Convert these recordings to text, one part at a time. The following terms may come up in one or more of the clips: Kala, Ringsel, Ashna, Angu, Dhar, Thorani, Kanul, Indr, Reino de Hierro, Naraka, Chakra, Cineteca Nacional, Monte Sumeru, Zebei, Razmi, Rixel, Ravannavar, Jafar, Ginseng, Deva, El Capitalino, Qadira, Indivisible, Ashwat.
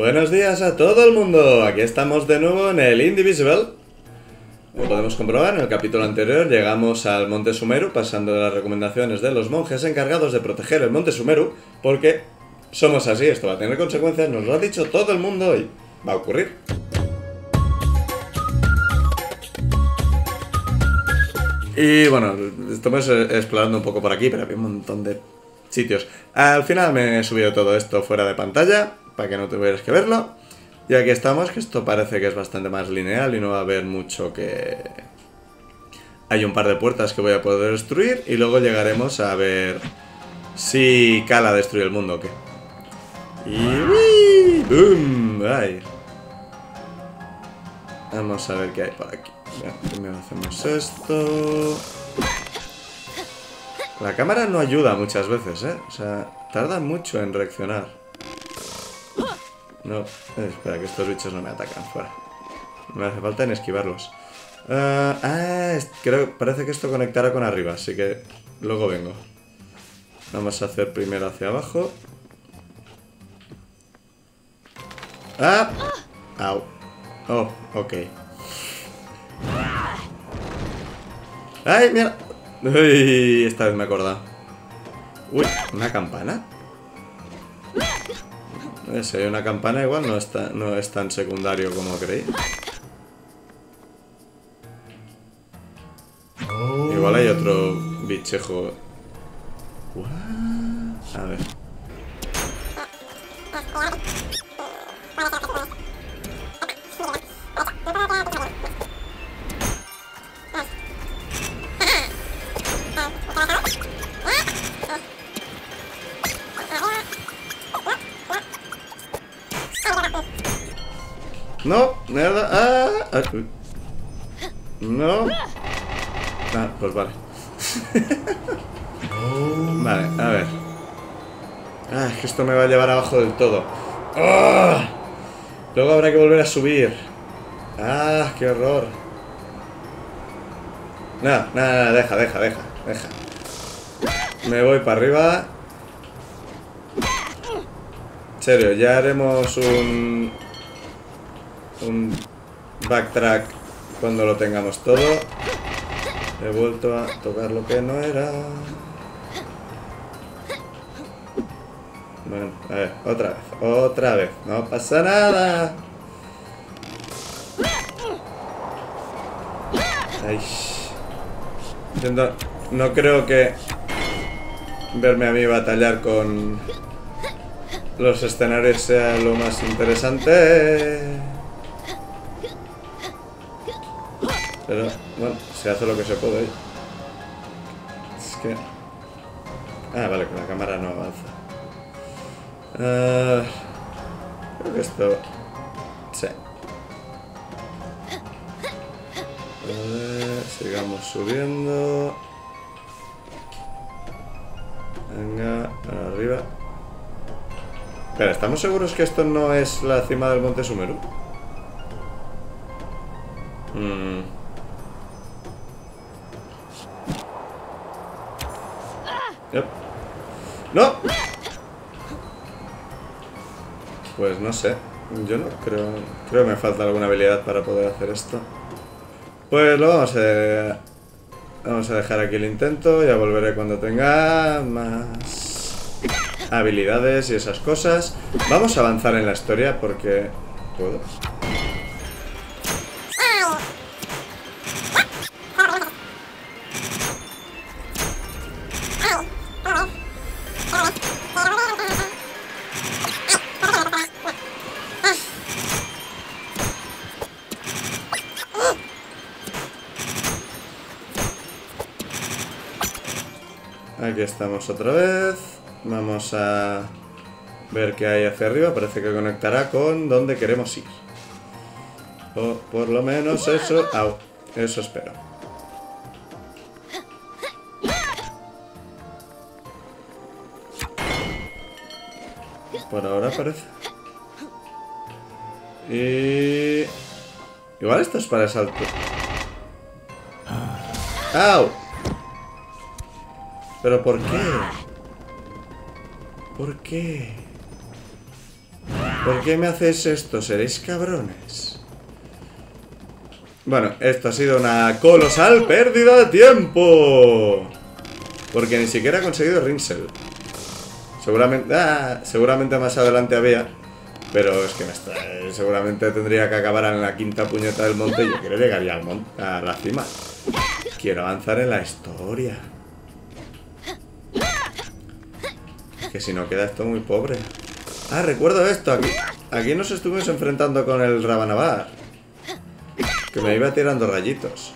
Buenos días a todo el mundo, aquí estamos de nuevo en el Indivisible. Como podemos comprobar, en el capítulo anterior llegamos al Monte Sumeru, pasando de las recomendaciones de los monjes encargados de proteger el Monte Sumeru, porque somos así, esto va a tener consecuencias, nos lo ha dicho todo el mundo y va a ocurrir. Y bueno, estamos explorando un poco por aquí, pero había un montón de sitios. Al final me he subido todo esto fuera de pantalla, para que no tuvieras que verlo. Y aquí estamos, que esto parece que es bastante más lineal y no va a haber mucho que... Hay un par de puertas que voy a poder destruir y luego llegaremos a ver si Kala destruye el mundo o qué. Y... ¡Bum! ¡Ay! Vamos a ver qué hay por aquí. Ya, primero hacemos esto... La cámara no ayuda muchas veces, ¿eh? O sea, tarda mucho en reaccionar. No, espera, que estos bichos no me atacan, fuera. No me hace falta en esquivarlos. Creo, parece que esto conectará con arriba, así que luego vengo. Vamos a hacer primero hacia abajo. ¡Ah! ¡Au! Oh, ok. ¡Ay, mira! Uy, esta vez me he acordado. Uy, ¿una campana? Si hay una campana igual no es tan secundario como creí. Oh. Igual hay otro bichejo. What? A ver. No, nada. No. Ah, pues vale. Vale, a ver. Ah, es que esto me va a llevar abajo del todo. ¡Oh! Luego habrá que volver a subir. Ah, qué horror. No, deja. Me voy para arriba. En serio, ya haremos un backtrack cuando lo tengamos todo. He vuelto a tocar lo que no era. Bueno, a ver, otra vez. No pasa nada. Ay. Intento, no creo que verme a mí batallar con los escenarios sea lo más interesante. Pero, bueno, se hace lo que se puede. Es que... Ah, vale, con la cámara no avanza. Creo que esto... Sí. Vale, sigamos subiendo. Venga, para arriba. Pero, ¿estamos seguros que esto no es la cima del Monte Sumeru? Yep. ¡No! Pues no sé. Yo no creo... Creo que me falta alguna habilidad para poder hacer esto. Pues lo vamos a... Vamos a dejar aquí el intento. Ya volveré cuando tenga más habilidades y esas cosas. Vamos a avanzar en la historia porque... ¿Puedo? Aquí estamos otra vez. Vamos a ver qué hay hacia arriba. Parece que conectará con donde queremos ir. O por lo menos eso... Au, eso espero. Por ahora parece. Y... Igual esto es para salto. ¡Au! ¿Pero por qué? ¿Por qué? ¿Por qué me hacéis esto? ¿Seréis cabrones? Bueno, esto ha sido una colosal pérdida de tiempo, porque ni siquiera ha conseguido Ringsel. Seguramente, seguramente más adelante había, pero es que me está, seguramente tendría que acabar en la quinta puñeta del monte. Yo creo que llegaría al monte, a la cima. Quiero avanzar en la historia. Que si no queda esto muy pobre. Ah, recuerdo esto. Aquí nos estuvimos enfrentando con el Ravannavar, que me iba tirando rayitos.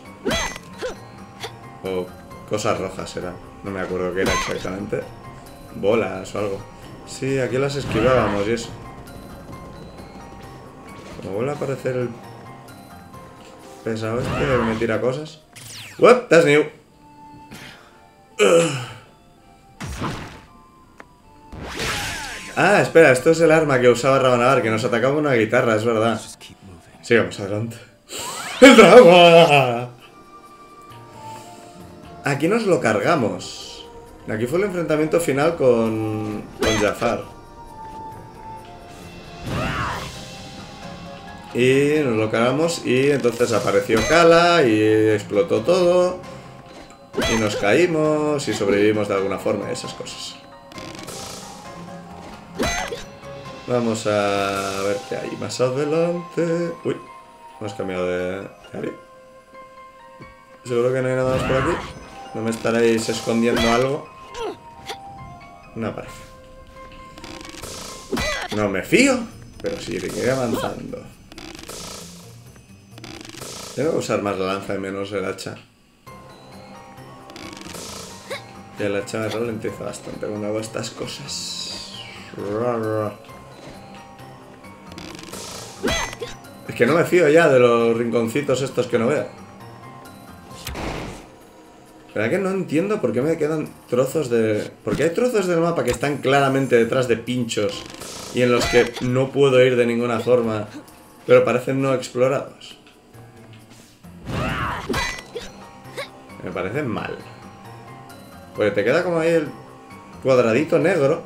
O cosas rojas eran. No me acuerdo qué era exactamente. Bolas o algo. Sí, aquí las esquivábamos y eso. Como vuelve a aparecer el pesado este que me tira cosas. What? That's new. Ah, espera, esto es el arma que usaba Ravannavar, que nos atacaba una guitarra, es verdad. Sigamos adelante. ¡El drama! Aquí nos lo cargamos. Aquí fue el enfrentamiento final con Jafar. Y nos lo cargamos y entonces apareció Kala y explotó todo. Y nos caímos y sobrevivimos de alguna forma, esas cosas. Vamos a ver qué hay más adelante. Uy, hemos cambiado de área. Seguro que no hay nada más por aquí. No me estaréis escondiendo algo. No aparece. No me fío, pero sí, seguiré avanzando. Tengo que usar más la lanza y menos el hacha. Y el hacha me ralentiza bastante cuando hago estas cosas. Es que no me fío ya de los rinconcitos estos que no veo. ¿Verdad que no entiendo por qué me quedan trozos de...? Porque hay trozos del mapa que están claramente detrás de pinchos y en los que no puedo ir de ninguna forma, pero parecen no explorados. Me parece mal. Porque te queda como ahí el cuadradito negro,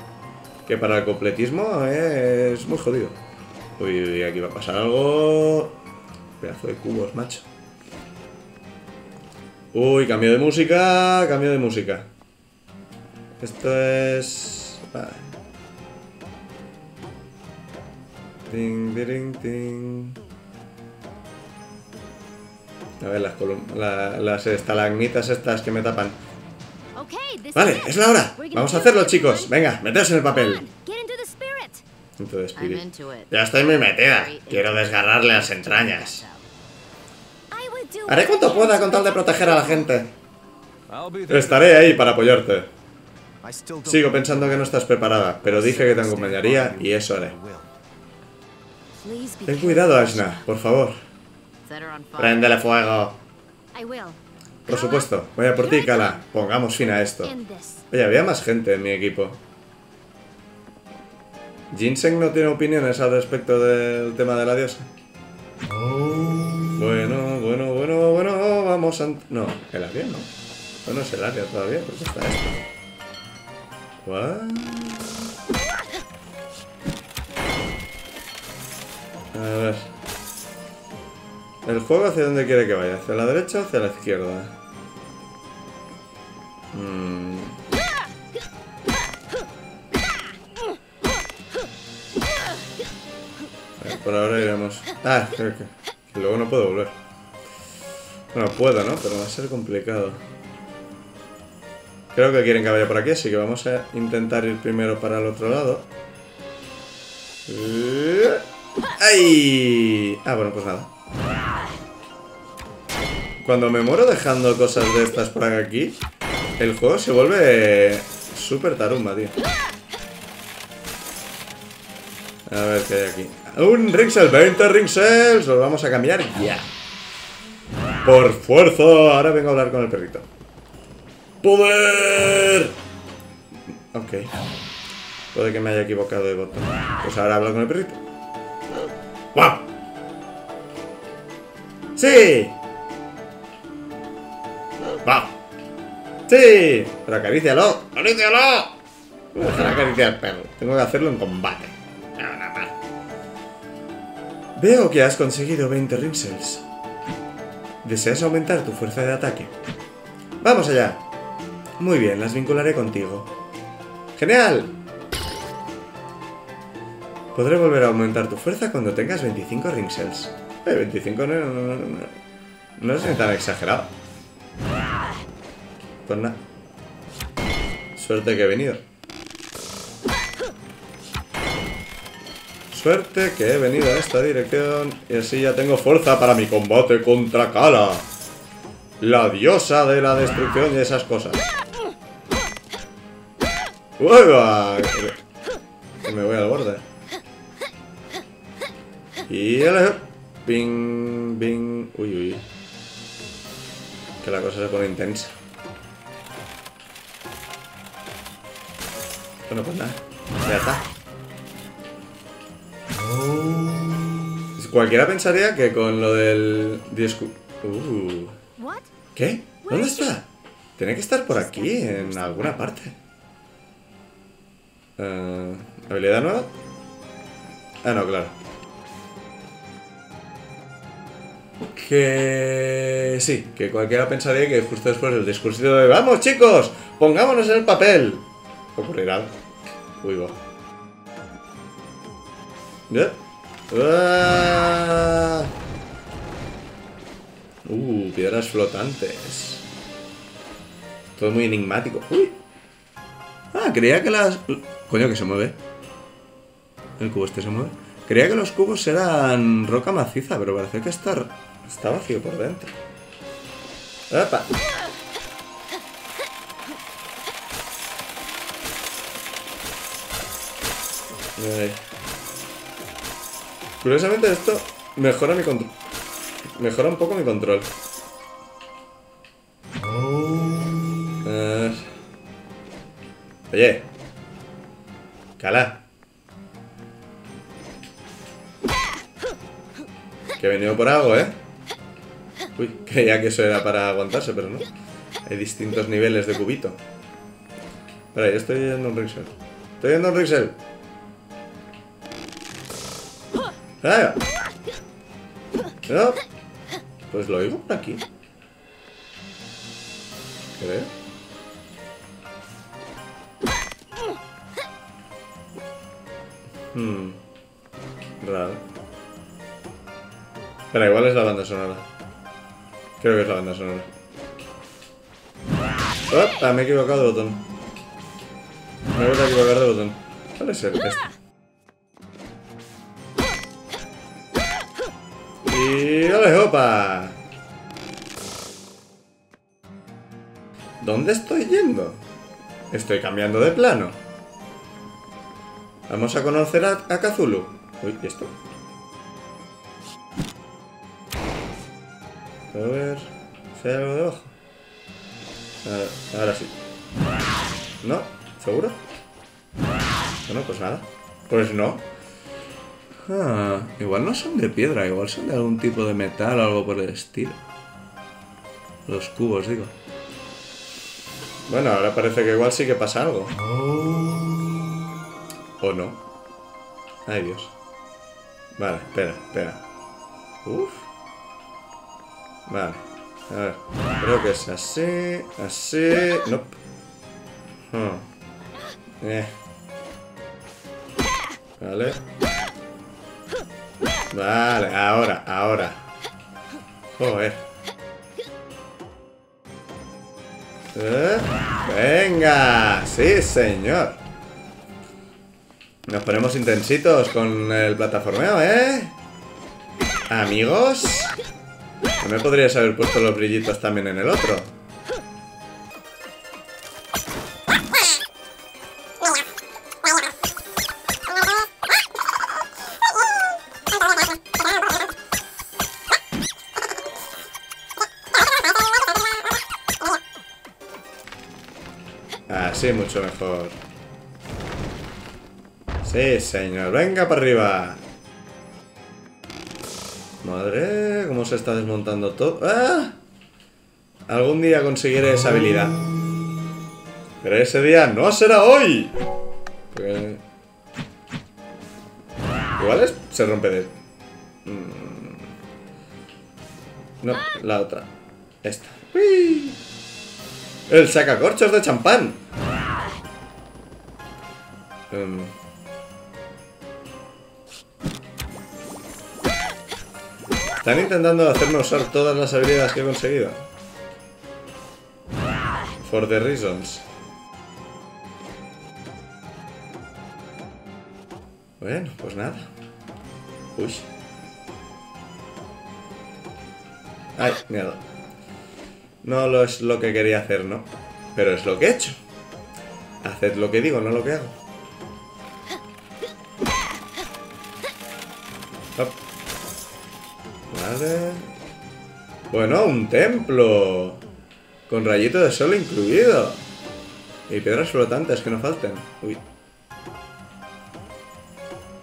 que para el completismo es muy jodido. Uy, uy, aquí va a pasar algo. Pedazo de cubos, macho. Uy, cambio de música. Cambio de música. Esto es... Vale. Ting, ting, ting. A ver, las estalagmitas estas que me tapan. Vale, es la hora. Vamos a hacerlo, chicos. Venga, meteos en el papel. Entonces, Piri. Ya estoy muy metida. Quiero desgarrarle las entrañas. Haré cuanto pueda con tal de proteger a la gente. Estaré ahí para apoyarte. Sigo pensando que no estás preparada, pero dije que te acompañaría y eso haré. Ten cuidado, Ashna, por favor. ¡Préndele fuego! Por supuesto, voy a por ti, Kala. Pongamos fin a esto. Oye, había más gente en mi equipo. Ginseng no tiene opiniones al respecto del tema de la diosa. Bueno, bueno, bueno, bueno, vamos a... No, el área no. Bueno, es el área todavía, porque está esto. ¿What? A ver. ¿El juego hacia dónde quiere que vaya? ¿Hacia la derecha o hacia la izquierda? Por ahora iremos... Ah, creo que luego no puedo volver. Bueno, puedo, ¿no? Pero va a ser complicado. Creo que quieren que vaya por aquí, así que vamos a intentar ir primero para el otro lado. ¡Ay! Ah, bueno, pues nada. Cuando me muero dejando cosas de estas por aquí, el juego se vuelve súper tarumba, tío. A ver qué hay aquí. ¡Un Ringsel! ¡20 Ringsels! Los vamos a cambiar ya. ¡Por fuerza! Ahora vengo a hablar con el perrito. ¡Poder! Ok. Puede que me haya equivocado de botón. Pues ahora hablo con el perrito. ¡Wow! ¡Sí! ¡Wow! ¡Sí! ¡Pero acarícialo! ¡Acarícialo! Voy a dejar acariciar al perro. Tengo que hacerlo en combate. Veo que has conseguido 20 Ringsels. ¿Deseas aumentar tu fuerza de ataque? ¡Vamos allá! Muy bien, las vincularé contigo. ¡Genial! Podré volver a aumentar tu fuerza cuando tengas 25 Ringsels. 25 no. No es tan exagerado. Pues nada. Suerte que he venido. Suerte que he venido a esta dirección. Y así ya tengo fuerza para mi combate contra Kala, la diosa de la destrucción y esas cosas. ¡Ueva! Me voy al borde. Y el... Bing, bing. Uy, uy. Que la cosa se pone intensa. Bueno, pues nada. Ya está. Cualquiera pensaría que con lo del... ¿Qué? ¿Dónde está? Tiene que estar por aquí, en alguna parte. ¿Habilidad nueva? Ah, no, claro. Que... sí, que cualquiera pensaría que justo después del discursito de ¡vamos, chicos! ¡Pongámonos en el papel! Ocurrirá. Uy, va. ¿Ya? Piedras flotantes. Todo muy enigmático. ¡Uy! Ah, creía que las... Coño, que se mueve. El cubo este se mueve. Creía que los cubos eran roca maciza, pero parece que está vacío por dentro. ¡Opa! Ahí. Curiosamente esto mejora mi control. Mejora un poco mi control. Oye. Kala. Que he venido por algo, ¿eh? Uy, creía que eso era para aguantarse, pero no. Hay distintos niveles de cubito. Espera, yo estoy yendo a un Rixel. Estoy yendo a un Rixel. ¡Ah! No. Pues lo oigo por aquí. Creo. Raro. Pero igual es la banda sonora. Creo que es la banda sonora. ¡Opa! Me he equivocado de botón. Me he vuelto a equivocar de botón. ¿Cuál es el este? Y ¡ole, opa! ¿Dónde estoy yendo? Estoy cambiando de plano. Vamos a conocer a Kazulu. Uy, ¿y esto? A ver... ¿hay algo debajo? Ahora sí. ¿No? ¿Seguro? Bueno, pues nada. Pues no. Ah, igual no son de piedra, igual son de algún tipo de metal o algo por el estilo. Los cubos, digo. Bueno, ahora parece que igual sí que pasa algo. ¿O no? Ay, Dios. Vale, espera. Uf. Vale, a ver. Creo que es así... Nope. Vale. Vale, ahora. Joder. Venga, sí señor. Nos ponemos intensitos con el plataformeo, ¿eh? Amigos. No me podrías haber puesto los brillitos también en el otro. Sí, mucho mejor. Sí, señor. Venga para arriba. Madre, cómo se está desmontando todo. ¡Ah! Algún día conseguiré esa habilidad. Pero ese día no será hoy. Porque... igual se rompe de... No, la otra. Esta. ¡Uy! ¡El sacacorchos de champán! Están intentando hacerme usar todas las habilidades que he conseguido. For the reasons. Bueno, pues nada. Uy. Ay, miedo. No es lo que quería hacer, ¿no? Pero es lo que he hecho. Haced lo que digo, no lo que hago. Hop. Vale. Bueno, un templo. Con rayito de sol incluido. Y piedras flotantes que no falten. Uy.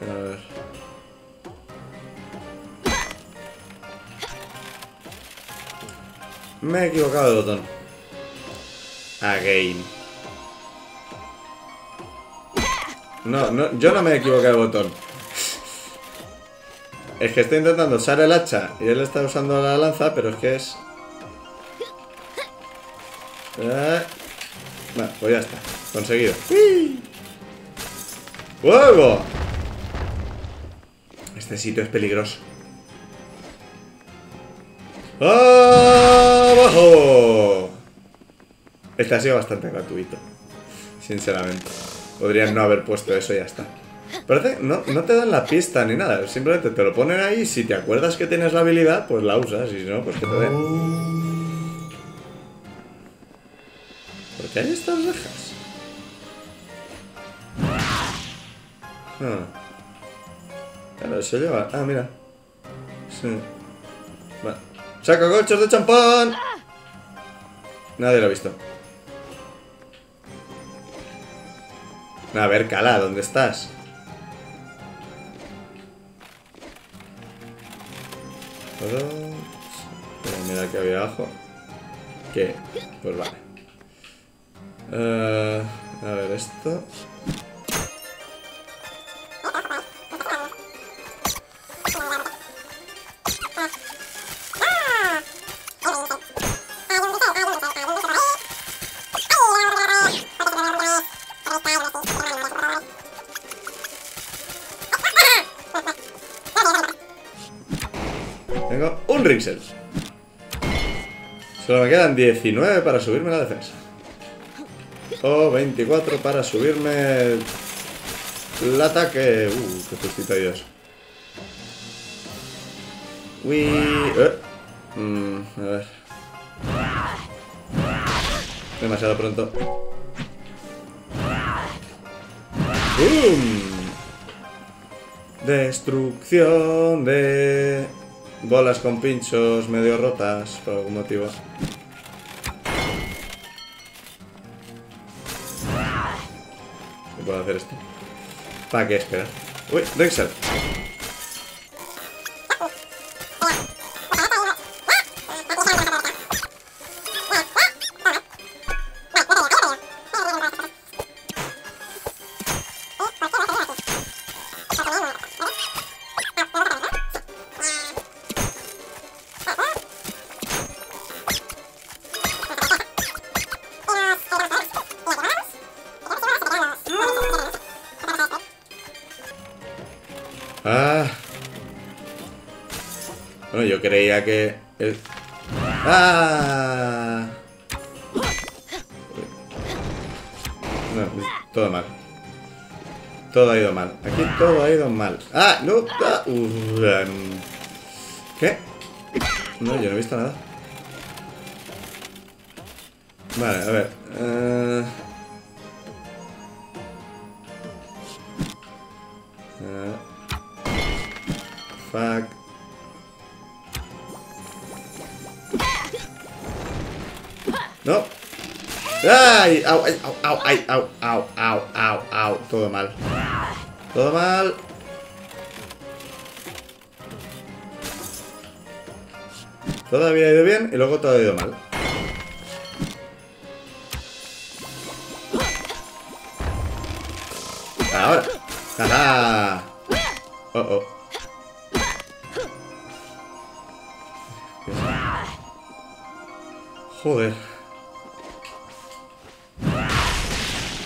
A ver. Me he equivocado de botón. Again. No, yo no me he equivocado de botón. Es que estoy intentando usar el hacha y él está usando la lanza, pero es que es... Bueno, pues ya está. Conseguido. ¡Fuego! Este sitio es peligroso. ¡Abajo! Este ha sido bastante gratuito, sinceramente. Podrían no haber puesto eso y ya está. Parece, no te dan la pista ni nada. Simplemente te lo ponen ahí y si te acuerdas que tienes la habilidad, pues la usas. Y si no, pues que te den. ¿Por qué hay estas rejas? Claro, eso lleva... Ah, mira. Sí. Vale. ¡Sacacorchos de champán! Nadie lo ha visto. A ver, Kala, ¿dónde estás? Mira que había abajo. ¿Qué? Pues vale. A ver, esto. Tengo un Ringsel. Solo me quedan 19 para subirme la defensa. O 24 para subirme el ataque. Qué justito, Dios. A ver. Demasiado pronto. ¡Bum! Destrucción de bolas con pinchos medio rotas por algún motivo. Puedo hacer esto. ¿Para qué esperar? Uy, Rixel. Bueno, yo creía que... ¡Ah! No, todo mal. Todo ha ido mal. Aquí todo ha ido mal. ¡Ah! ¡No! ¡Ah! ¿Qué? No, yo no he visto nada. Vale, a ver. Fuck. No. ¡Ay! ¡Au! ¡Ay! ¡Au! ¡Au! ¡Ay! ¡Au! ¡Au! ¡Au! ¡Au! ¡Au! Todo mal. Todo mal. Todo había ido bien y luego todo ha ido mal. Ahora. ¡Ajá! ¡Oh, oh! Joder.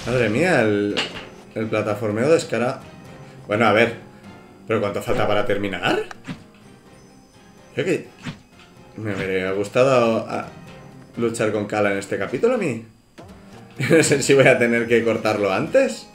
Madre mía, el plataformeo descarado. Bueno, a ver. ¿Pero cuánto falta para terminar? Creo que... Me hubiera gustado luchar con Kala en este capítulo a mí. No sé si voy a tener que cortarlo antes.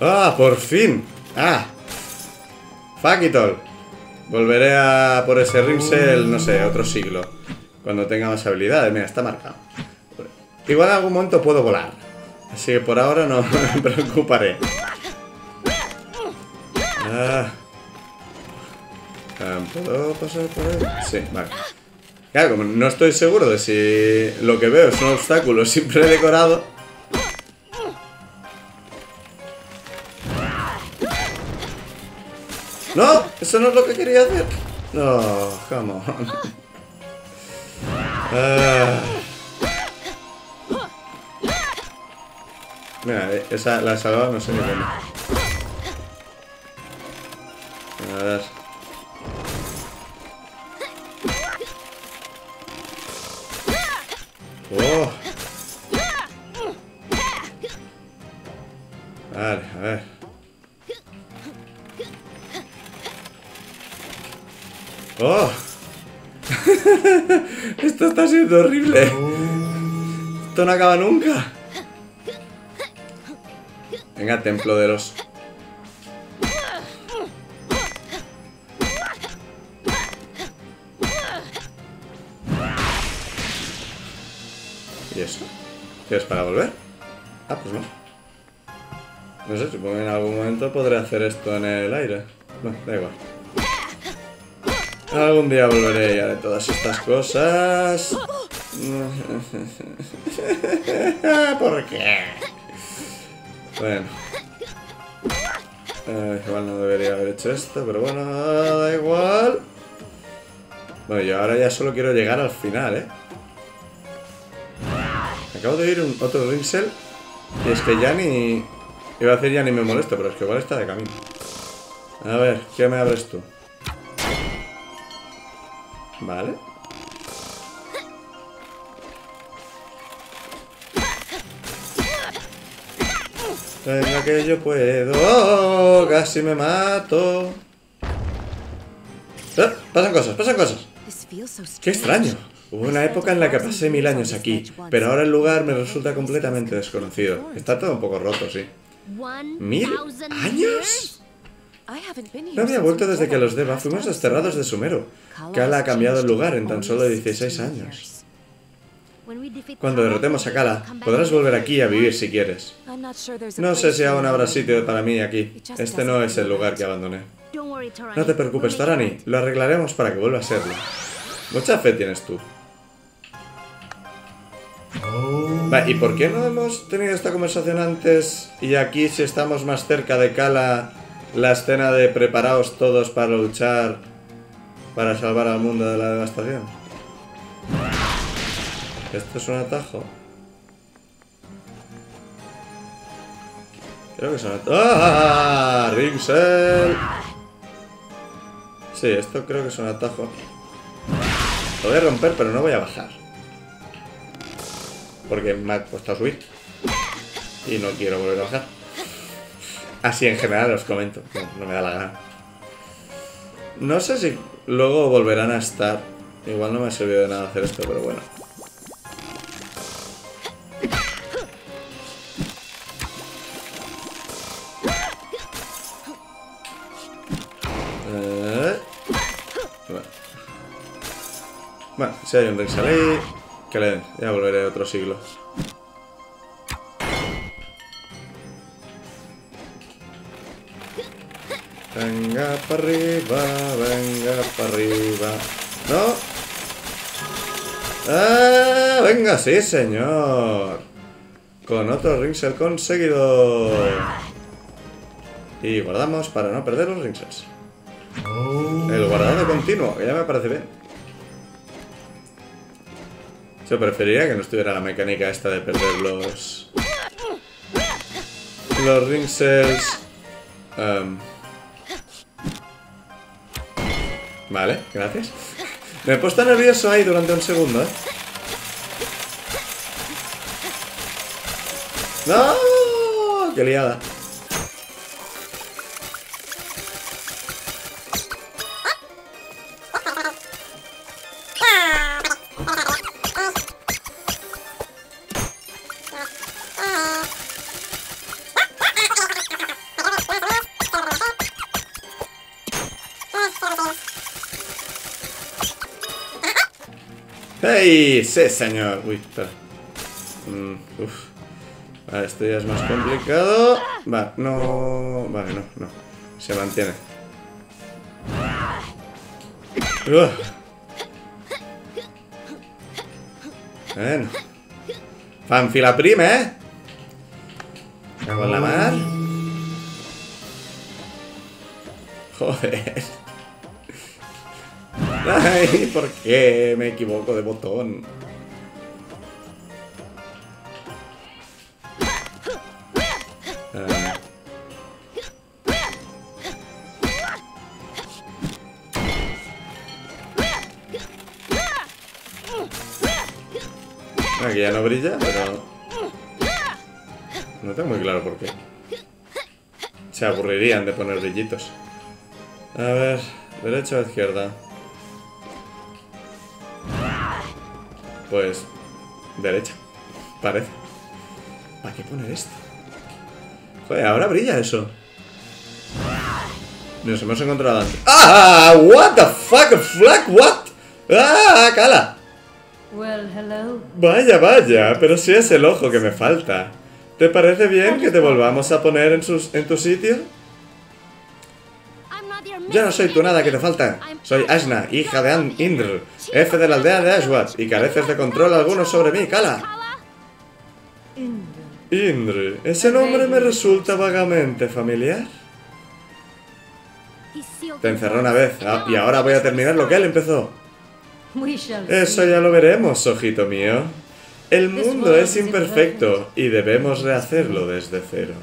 ¡Ah, por fin! ¡Ah! ¡Fuck it all! Volveré a por ese Ringsel, no sé, otro siglo. Cuando tenga más habilidades. Mira, está marcado. Igual en algún momento puedo volar. Así que por ahora no me preocuparé. Ah. ¿Puedo pasar por él? Sí, vale. Claro, como no estoy seguro de si lo que veo es un obstáculo siempre decorado. ¡No! ¡Eso no es lo que quería hacer! ¡No! ¡Come on! Mira, esa la he salvado, no sé ni cómo. A ver... ¡Oh! Vale, a ver... ¡Oh! Esto está siendo horrible. Esto no acaba nunca. Venga, templo de los... ¿Y eso? ¿Quieres para volver? Ah, pues no. No sé, supongo que en algún momento podré hacer esto en el aire. Bueno, da igual. Algún día volveré y haré todas estas cosas. ¿Por qué? Bueno. Igual no debería haber hecho esto, pero bueno, da igual. Bueno, yo ahora ya solo quiero llegar al final, ¿eh? Acabo de oír otro Ringsel. Y es que ya ni... Iba a decir ya ni me molesto, pero es que igual está de camino. A ver, ¿qué me abres tú? Vale. Venga, que yo puedo. ¡Oh! Casi me mato. ¡Ah! Pasan cosas, pasan cosas. ¡Qué extraño! Hubo una época en la que pasé 1000 años aquí, pero ahora el lugar me resulta completamente desconocido. Está todo un poco roto, sí. ¿1000 años? No había vuelto desde que los Deva fuimos desterrados de Sumeru. Kala ha cambiado el lugar en tan solo 16 años. Cuando derrotemos a Kala, podrás volver aquí a vivir si quieres. No sé si aún habrá sitio para mí aquí. Este no es el lugar que abandoné. No te preocupes, Thorani. Lo arreglaremos para que vuelva a serlo. Mucha fe tienes tú. ¿Y por qué no hemos tenido esta conversación antes? Y aquí, si estamos más cerca de Kala... La escena de preparaos todos para luchar para salvar al mundo de la devastación. ¿Esto es un atajo? Creo que es un atajo. ¡Ah! ¡Ringsel! Sí, esto creo que es un atajo. Lo voy a romper, pero no voy a bajar. Porque me ha costado subir. Y no quiero volver a bajar. Así en general os comento, no me da la gana. No sé si luego volverán a estar Igual no me ha servido de nada hacer esto, pero bueno. Bueno, si hay un Rixel ahí, que le den. Ya volveré otro siglo. Venga para arriba, venga para arriba. ¡No! ¡Ah! ¡Venga, sí, señor! Con otro Ringsel conseguido. Y guardamos para no perder los Ringsels. El guardado continuo, que ya me parece bien. Yo preferiría que no estuviera la mecánica esta de perder los Ringsels. Vale, gracias. Me he puesto nervioso ahí durante un segundo, ¿eh? ¡No! ¡Qué liada! ¡Hey! ¡Sí, señor! Uy, espera. Vale, esto ya es más complicado. Va, no. Vale, no, no. Se mantiene. Bueno. Fanfila prime, ¿eh? Cago en la mar. Joder. Ay, ¿por qué me equivoco de botón? Aquí ya no brilla, pero... no tengo muy claro por qué. Se aburrirían de poner brillitos. A ver, derecha o izquierda. Pues... derecha, parece. ¿Para qué poner esto? Joder, ahora brilla eso. Nos hemos encontrado antes. ¡Ah! ¡What the fuck! ¡Flag! ¡What! ¡Ah! ¡Kala! Well, hello. Vaya, vaya, pero si es el ojo que me falta. ¿Te parece bien que te volvamos a poner en tu sitio? Yo no soy tu nada que te falta. Soy Ashna, hija de Indr, jefe de la aldea de Ashwat, y careces de control alguno sobre mí, Kala. Indr, ese nombre me resulta vagamente familiar. Te encerró una vez, y ahora voy a terminar lo que él empezó. Eso ya lo veremos, ojito mío. El mundo es imperfecto, y debemos rehacerlo desde cero.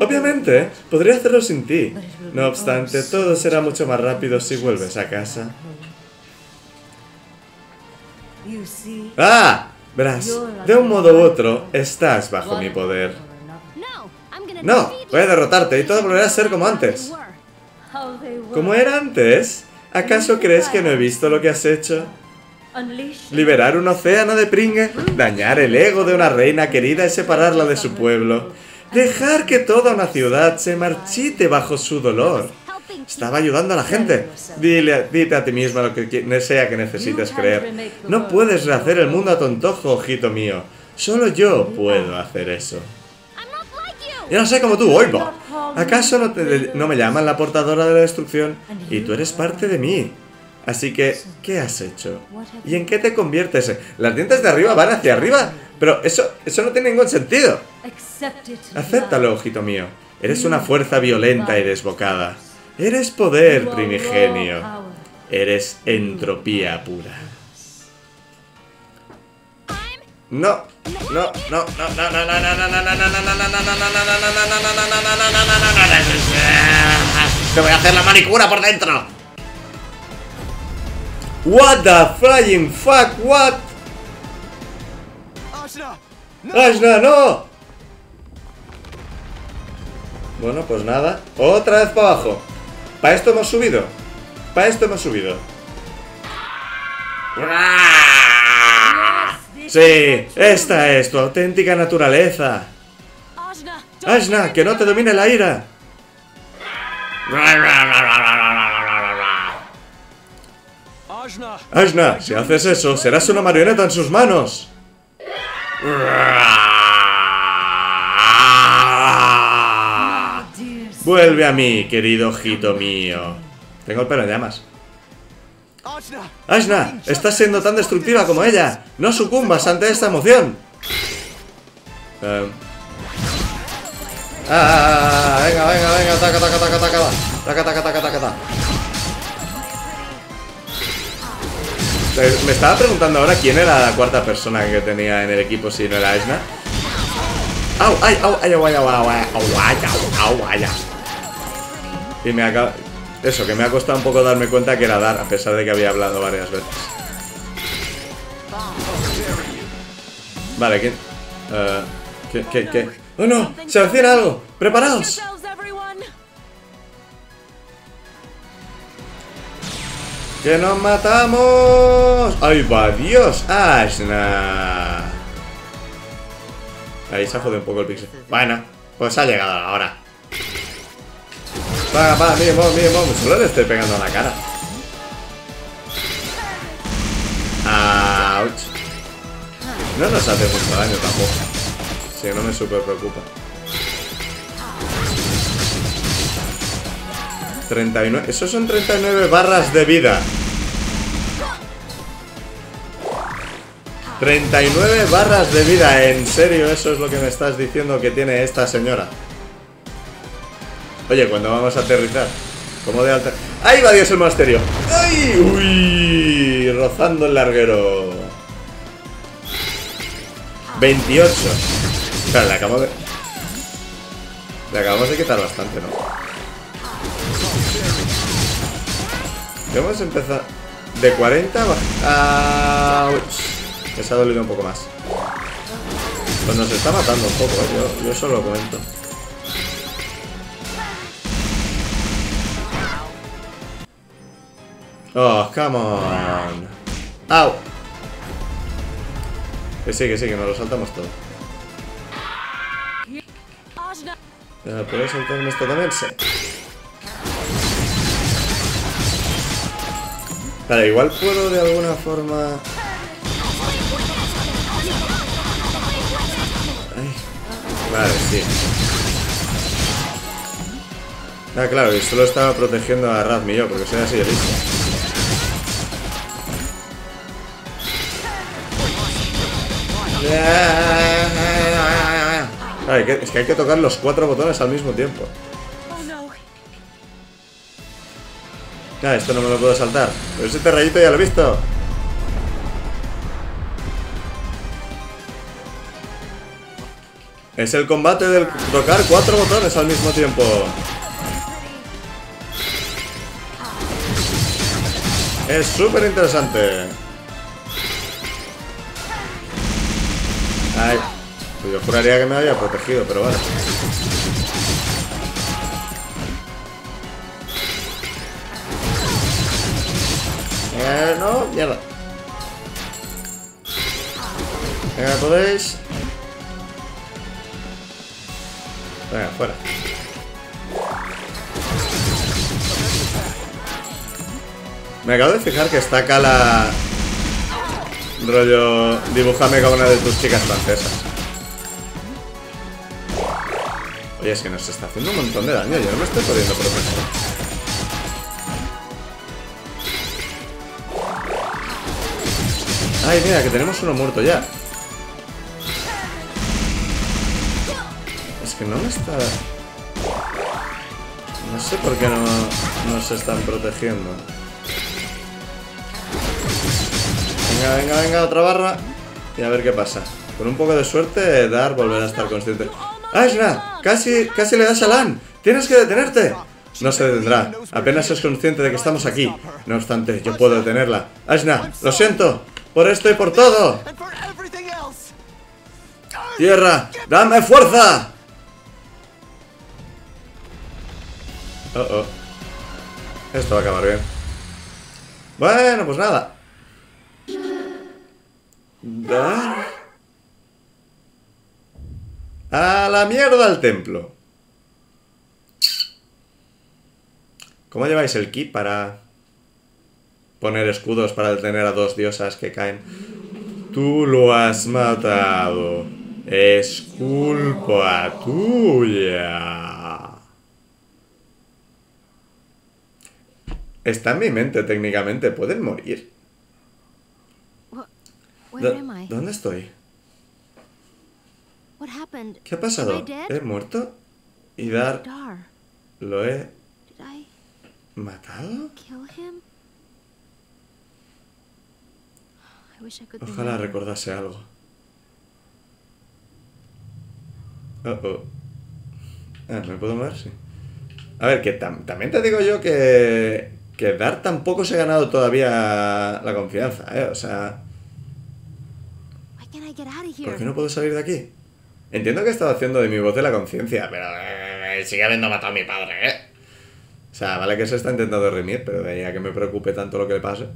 Obviamente, podría hacerlo sin ti. No obstante, todo será mucho más rápido si vuelves a casa. ¡Ah! Verás, de un modo u otro, estás bajo mi poder. No, voy a derrotarte y todo volverá a ser como antes. ¿Cómo era antes? ¿Acaso crees que no he visto lo que has hecho? Liberar un océano de pringue, dañar el ego de una reina querida y separarla de su pueblo. Dejar que toda una ciudad se marchite bajo su dolor. Estaba ayudando a la gente. Dite a ti misma lo que sea que necesites creer. No puedes rehacer el mundo a tu antojo, ojito mío. Solo yo puedo hacer eso. Yo no soy como tú, oigo. ¿Acaso no me llaman la portadora de la destrucción? Y tú eres parte de mí. Así que, ¿qué has hecho? ¿Y en qué te conviertes? ¿Las dientes de arriba van hacia arriba? Pero eso no tiene ningún sentido. Acéptalo, ojito mío. Eres una fuerza violenta y desbocada. Eres poder primigenio. Eres entropía pura. No, no, no, no, no, no, no, no, no, no, no, no, no, te voy a hacer la manicura por dentro. What the flying fuck, what? Ashna, no. Bueno, pues nada. Otra vez para abajo. Para esto hemos subido. Sí, esta es tu auténtica naturaleza. Ashna, que no te domine la ira. Ashna, si haces eso, serás una marioneta en sus manos. Vuelve a mí, querido ojito mío. Tengo el pelo en llamas. Ashna, estás siendo tan destructiva como ella. No sucumbas ante esta emoción. Venga, venga, taca, taca, taca, taca, taca, taca, taca, taca, taca. Me estaba preguntando ahora quién era la cuarta persona que tenía en el equipo si no era Ashna. Au, ay, au, ay, au, ay, au, ay, au, ay, au, ay, au. Y me acaba... Eso, que me ha costado un poco darme cuenta que era Dhar, a pesar de que había hablado varias veces. Vale, ¿quién? ¿Qué? ¡Oh, no! ¡Se avecina algo! ¡Preparaos! ¡Que nos matamos! ¡Ay, va Dios! ¡Ashna! Ahí se ha jodido un poco el pixel. Bueno, pues ha llegado la hora. Para, miren, solo le estoy pegando a la cara. Ouch. No nos hace mucho daño tampoco. Si no me super preocupa. 39. Esos son 39 barras de vida. 39 barras de vida. En serio, eso es lo que me estás diciendo que tiene esta señora. Oye, ¿cuándo vamos a aterrizar? ¿Cómo de alta? ¡Ahí va Dios el monasterio! ¡Ay! ¡Uy! Rozando el larguero. 28. Claro, le acabamos de quitar bastante, ¿no? Vamos a empezar... De 40... ¡Auch! Esa ha dolido un poco más. Pues nos está matando un poco, ¿eh? Yo solo lo comento. Oh, come on. Au. Que sí, nos lo saltamos todo. ¿Puedo saltarme esto también? Sí. Vale, igual puedo de alguna forma... Ay. Vale, sí. Ah, claro, y solo estaba protegiendo a Razmi y yo, porque soy así de listo. Es que hay que tocar los 4 botones al mismo tiempo. Ah, esto no me lo puedo saltar. Pero ese terrayito ya lo he visto. Es el combate del tocar 4 botones al mismo tiempo. Es súper interesante. Ay, pues yo juraría que me había protegido, pero vale. No, mierda. Venga, podéis. Venga, fuera. Me acabo de fijar que está Kala... Rollo, dibújame como una de tus chicas francesas. Oye, es que nos está haciendo un montón de daño. Yo no me estoy podiendo proteger. Ay, mira, que tenemos uno muerto ya. Es que no me está... No sé por qué no se están protegiendo. Venga, otra barra. Y a ver qué pasa. Con un poco de suerte, Dhar volverá a estar consciente. ¡Ashna! ¡Casi le das a Lan! ¡Tienes que detenerte! No se detendrá. Apenas es consciente de que estamos aquí. No obstante, yo puedo detenerla. ¡Ashna! ¡Lo siento! ¡Por esto y por todo! ¡Tierra! ¡Dame fuerza! Esto va a acabar bien. Bueno, pues nada. Dhar. ¡A la mierda al templo! ¿Cómo lleváis el ki para poner escudos para detener a dos diosas que caen? Tú lo has matado. Es culpa tuya. Está en mi mente técnicamente. ¿Pueden morir? ¿Dónde estoy? ¿Qué ha pasado? ¿He muerto? ¿Y Dhar? ¿Lo he matado? Ojalá recordase algo. ¿Me puedo mover? Sí. A ver, que también te digo yo que Dhar tampoco se ha ganado todavía la confianza, ¿eh? O sea... ¿Por qué no puedo salir de aquí? Entiendo que he estado haciendo de mi voz de la conciencia, pero sigue habiendo matado a mi padre, ¿eh? O sea, vale que se está intentando remir, pero de ahí a que me preocupe tanto lo que le pase.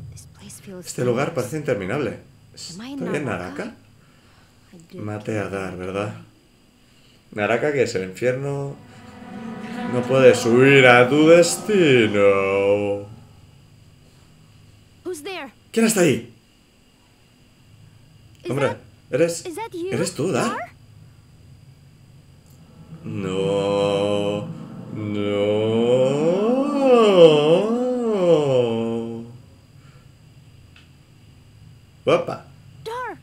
Este lugar parece interminable. ¿Estoy en Naraka? Mate a Dhar, ¿verdad? Naraka, que es el infierno. No puedes huir a tu destino. ¿Quién está ahí? Hombre, ¿eres tú, Dhar? No. No. Opa. Dhar,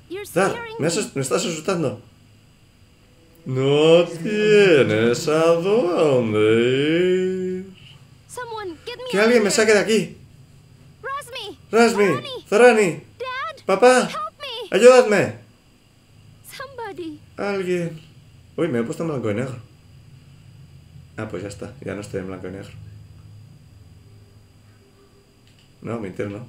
me estás asustando. No tienes a dónde ir. Que alguien me saque de aquí. Razmi, Zorani, papá, ayúdame. Alguien. Uy, me he puesto en blanco y negro. Ah, pues ya está, ya no estoy en blanco y negro. No, mentir no.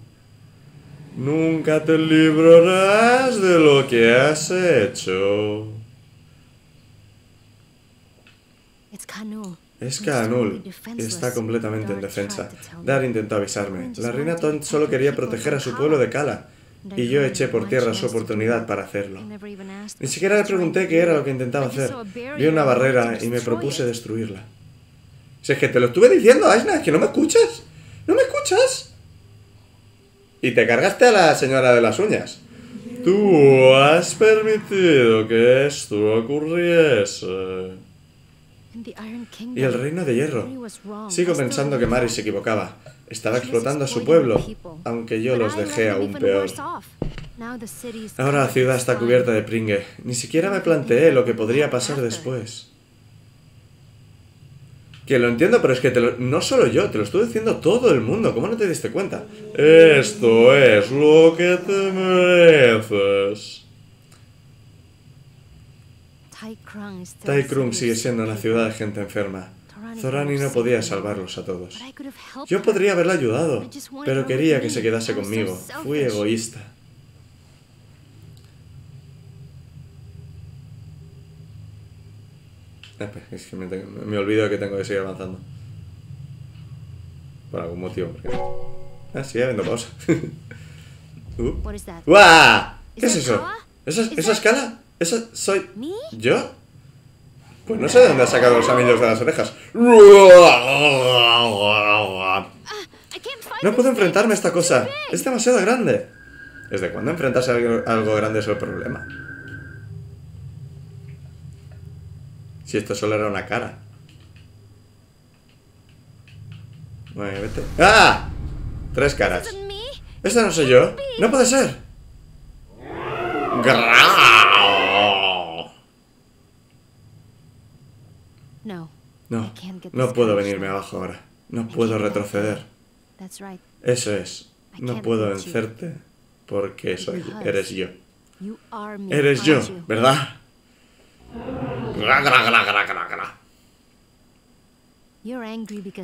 Nunca te librarás de lo que has hecho. Es Kanul, está completamente indefensa. Dhar intentó avisarme. La reina Tont solo quería proteger a su pueblo de Kala, y yo eché por tierra su oportunidad para hacerlo. Ni siquiera le pregunté qué era lo que intentaba hacer. Vi una barrera y me propuse destruirla. Si es que te lo estuve diciendo, Ashna, que no me escuchas. ¡No me escuchas! Y te cargaste a la señora de las uñas. Tú has permitido que esto ocurriese. Y el Reino de Hierro. Sigo pensando que Mary se equivocaba. Estaba explotando a su pueblo, aunque yo los dejé aún peor. Ahora la ciudad está cubierta de pringue. Ni siquiera me planteé lo que podría pasar después. Que lo entiendo, pero es que no solo yo, te lo estoy diciendo todo el mundo. ¿Cómo no te diste cuenta? Esto es lo que te mereces. Tai Krung sigue siendo una ciudad de gente enferma. Zorani no podía salvarlos a todos. Yo podría haberla ayudado, pero quería que se quedase conmigo. Fui egoísta. Es que me olvido que tengo que seguir avanzando. Por algún motivo. Porque... Ah, sigue habiendo pausa. ¡Uah! ¿Qué es eso? ¿Esa escala? ¿Eso soy yo? Pues no sé de dónde ha sacado los anillos de las orejas. No puedo enfrentarme a esta cosa. Es demasiado grande. ¿Desde cuándo enfrentarse a algo grande es el problema? Si esto solo era una cara. Bueno, vete. ¡Ah! 3 caras. ¿Esta no soy yo? ¡No puede ser! ¡Grrrr! No puedo venirme abajo ahora. No puedo retroceder. Eso es. No puedo vencerte porque eres yo. Eres yo, ¿verdad?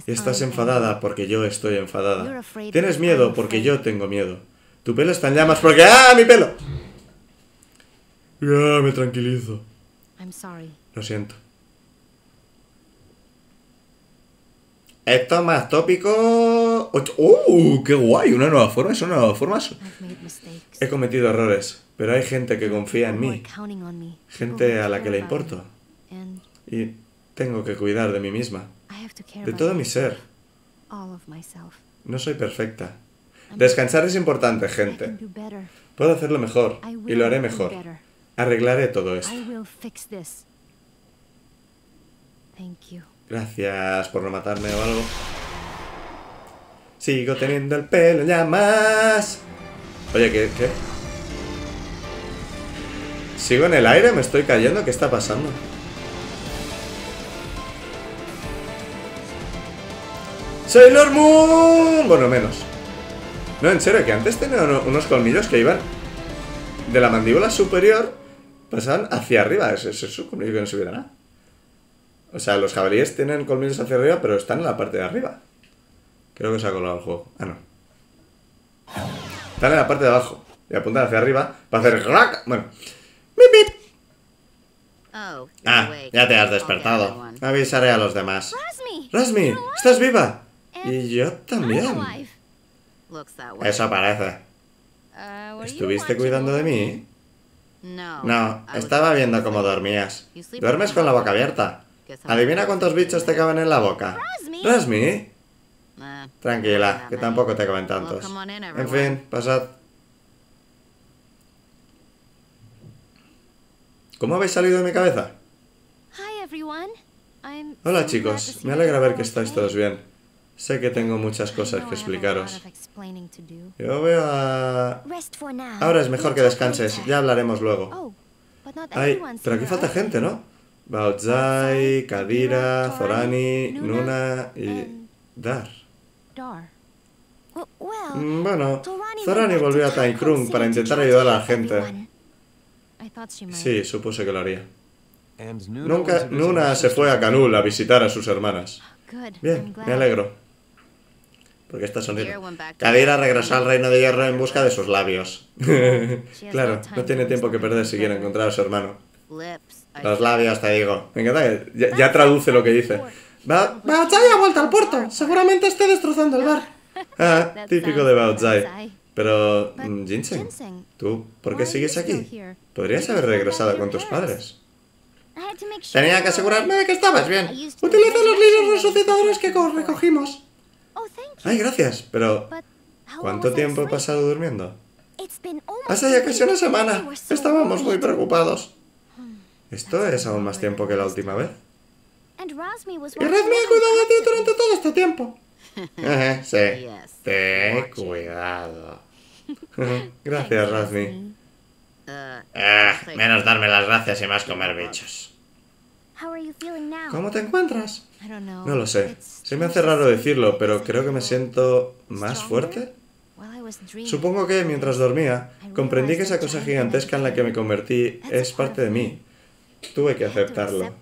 Estás enfadada porque yo estoy enfadada. Tienes miedo porque yo tengo miedo. Tu pelo está en llamas porque... ¡Ah, mi pelo! ¡Ah, me tranquilizo! Lo siento. Esto es más tópico 8. ¡Oh! ¡Qué guay! Una nueva forma, son nuevas formas. He cometido errores, pero hay gente que confía en mí, gente a la que le importo. Y tengo que cuidar de mí misma, de todo mi ser. No soy perfecta. Descansar es importante, gente. Puedo hacerlo mejor, y lo haré mejor. Arreglaré todo esto. Gracias por no matarme o algo. Sigo teniendo el pelo en llamas. Oye, ¿qué? ¿Sigo en el aire? ¿Me estoy cayendo? ¿Qué está pasando? ¡Sailor Moon! Bueno, menos. No, en serio, que antes tenía unos colmillos que iban de la mandíbula superior, pasaban hacia arriba. Eso es un colmillo que no se hubiera nada. O sea, los jabalíes tienen colmillos hacia arriba, pero están en la parte de arriba. Creo que se ha colado el juego. Ah, no. Están en la parte de abajo. Y apuntan hacia arriba para hacer... Bueno. ¡Bip, bip! Ah, ya te has despertado. Avisaré a los demás. ¡Razmi! ¡Estás viva! Y yo también. Eso parece. ¿Estuviste cuidando de mí? No, estaba viendo cómo dormías. Duermes con la boca abierta. Adivina cuántos bichos te caben en la boca. ¿Razmi? Tranquila, que tampoco te caben tantos. En fin, pasad. ¿Cómo habéis salido de mi cabeza? Hola chicos, me alegra ver que estáis todos bien. Sé que tengo muchas cosas que explicaros. Yo veo a... Ahora es mejor que descanses, ya hablaremos luego. Ay, pero aquí falta gente, ¿no? Baozhai, Qadira, Zorani, Nuna y... Dhar. Bueno, Zorani volvió a Tai Krung para intentar ayudar a la gente. Sí, supuse que lo haría. Nunca, Nuna se fue a Kanul a visitar a sus hermanas. Bien, me alegro. Porque está sonriendo. Qadira regresó al Reino de Hierro en busca de sus labios. Claro, no tiene tiempo que perder si quiere encontrar a su hermano. Los labios, te digo. Me encanta que ya traduce lo que dice. Baozhai ha vuelto al puerto. Seguramente esté destrozando el bar. Ah, típico de Baozhai. Pero... Ginseng, ¿tú por qué sigues aquí? Podrías haber regresado con tus padres. Tenía que asegurarme de que estabas bien. Utiliza los lirios resucitadores que recogimos. Ay, gracias, pero... ¿Cuánto tiempo he pasado durmiendo? Hace ya casi una semana. Estábamos muy preocupados. Esto es aún más tiempo que la última vez. Y Razmi ha cuidado de ti durante todo este tiempo. Sí. Ten cuidado. Gracias, Razmi. Menos darme las gracias y más comer bichos. ¿Cómo te encuentras? No lo sé. Se me hace raro decirlo, pero creo que me siento más fuerte. Supongo que mientras dormía, comprendí que esa cosa gigantesca en la que me convertí es parte de mí. Tuve que aceptarlo.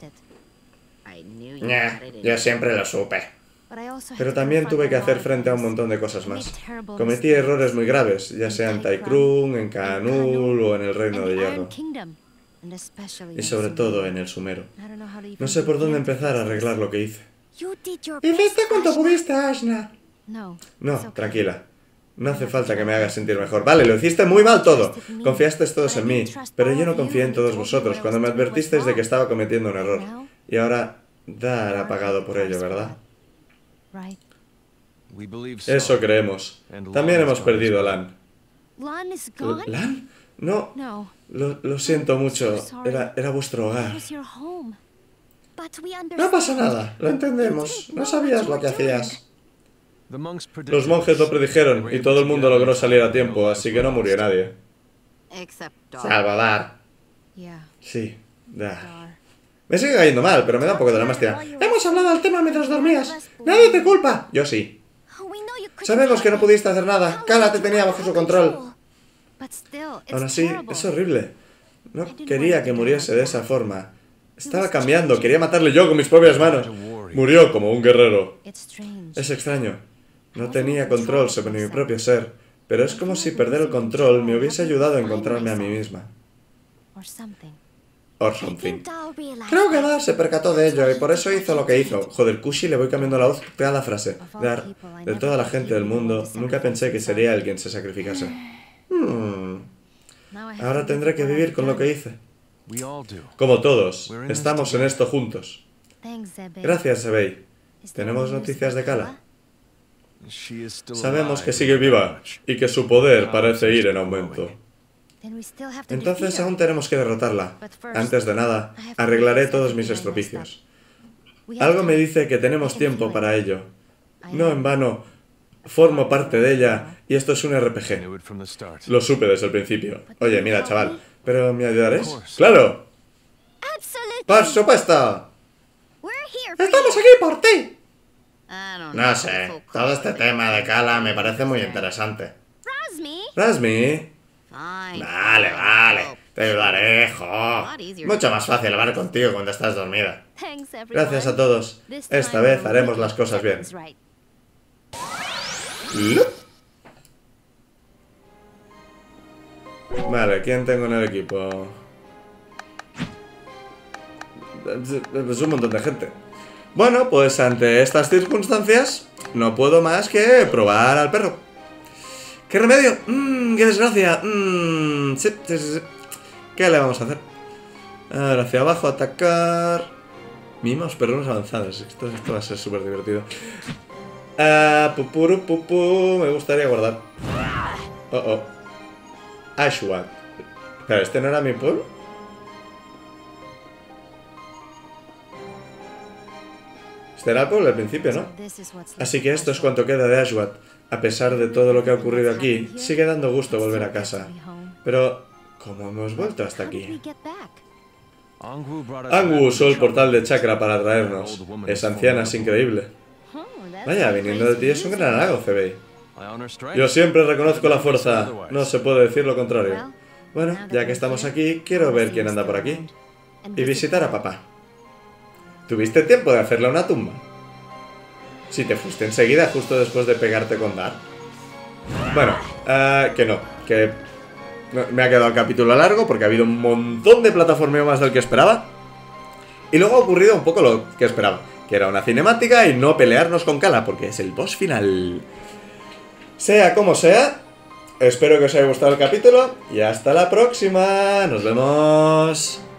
Yo siempre lo supe. Pero también tuve que hacer frente a un montón de cosas más. Cometí errores muy graves, ya sea en Tai Krung, en Kanul o en el Reino de Hierro. Y sobre todo en el Sumero. No sé por dónde empezar a arreglar lo que hice. Hiciste cuanto pudiste, Ashna. No, tranquila. No hace falta que me hagas sentir mejor. Vale, lo hiciste muy mal todo. Confiasteis todos en mí, pero yo no confié en todos vosotros cuando me advertisteis de que estaba cometiendo un error. Y ahora Dhar ha pagado por ello, ¿verdad? Eso creemos. También hemos perdido a Lan. ¿Lan? No. Lo siento mucho. Era vuestro hogar. No pasa nada. Lo entendemos. No sabías lo que hacías. Los monjes lo predijeron y todo el mundo logró salir a tiempo, así que no murió nadie. Salvo Dhar. Sí, Dhar. Me sigue cayendo mal, pero me da un poco de la mastia. Hemos hablado del tema mientras dormías. Nadie te culpa. Yo sí. Sabemos que no pudiste hacer nada. Kala te tenía bajo su control. Aún así, es horrible. No quería que muriese de esa forma. Estaba cambiando. Quería matarle yo con mis propias manos. Murió como un guerrero. Es extraño. No tenía control sobre mi propio ser. Pero es como si perder el control me hubiese ayudado a encontrarme a mí misma. or something. Creo que Dhar se percató de ello y por eso hizo lo que hizo. Joder, Kushi, le voy cambiando la voz cada frase. Dhar, de toda la gente del mundo, nunca pensé que sería él quien se sacrificase. Ahora tendré que vivir con lo que hice. Como todos, estamos en esto juntos. Gracias, Zebei. ¿Tenemos noticias de Kala? Sabemos que sigue viva y que su poder parece ir en aumento. Entonces aún tenemos que derrotarla. Antes de nada, arreglaré todos mis estropicios. Algo me dice que tenemos tiempo para ello. No en vano, formo parte de ella y esto es un RPG. Lo supe desde el principio. Oye, mira, chaval, ¿pero me ayudarás? ¡Claro! ¡Por supuesto! ¡Estamos aquí por ti! No sé, todo este tema de Kala me parece muy interesante. ¿Razmi? Vale, vale, te ayudaré, jo. Mucho más fácil hablar contigo cuando estás dormida. Gracias a todos. Esta vez haremos las cosas bien. Vale, ¿quién tengo en el equipo? Es un montón de gente. Bueno, pues ante estas circunstancias no puedo más que probar al perro. ¿Qué remedio? ¡Qué desgracia! Sí. ¿Qué le vamos a hacer? Ahora hacia abajo, atacar. Mimos perros avanzados. Esto va a ser súper divertido. Me gustaría guardar. Ashwat. Pero este no era mi pueblo. Este era el pueblo al principio, ¿no? Así que esto es cuanto queda de Ashwat. A pesar de todo lo que ha ocurrido aquí, sigue dando gusto volver a casa. Pero, ¿cómo hemos vuelto hasta aquí? Angu usó el portal de Chakra para traernos. Esa anciana es increíble. Vaya, viniendo de ti es un gran halago, Zebei. Yo siempre reconozco la fuerza. No se puede decir lo contrario. Bueno, ya que estamos aquí, quiero ver quién anda por aquí. Y visitar a papá. ¿Tuviste tiempo de hacerle una tumba? Si te fuiste enseguida, justo después de pegarte con Dhar. Bueno, que me ha quedado el capítulo largo porque ha habido un montón de plataformeo más del que esperaba. Y luego ha ocurrido un poco lo que esperaba, que era una cinemática y no pelearnos con Kala, porque es el boss final. Sea como sea, espero que os haya gustado el capítulo y hasta la próxima. ¡Nos vemos!